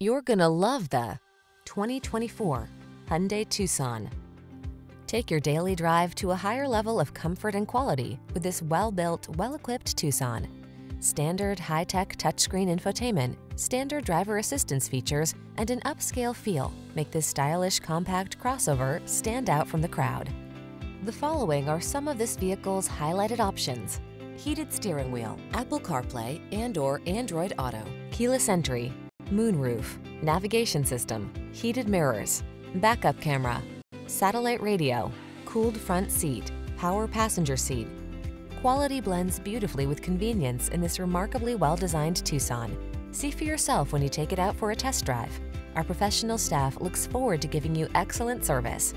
You're gonna love the 2024 Hyundai Tucson. Take your daily drive to a higher level of comfort and quality with this well-built, well-equipped Tucson. Standard high-tech touchscreen infotainment, standard driver assistance features, and an upscale feel make this stylish compact crossover stand out from the crowd. The following are some of this vehicle's highlighted options: heated steering wheel, Apple CarPlay and/or Android Auto, keyless entry, moonroof, navigation system, heated mirrors, backup camera, satellite radio, cooled front seat, power passenger seat. Quality blends beautifully with convenience in this remarkably well-designed Tucson. See for yourself when you take it out for a test drive. Our professional staff looks forward to giving you excellent service.